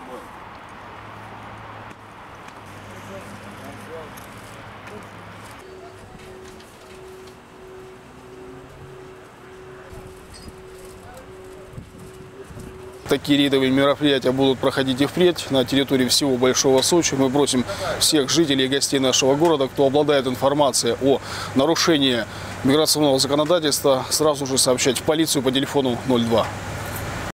тобой. Такие рейдовые мероприятия будут проходить и впредь на территории всего Большого Сочи. Мы просим всех жителей и гостей нашего города, кто обладает информацией о нарушении миграционного законодательства, сразу же сообщать в полицию по телефону 02.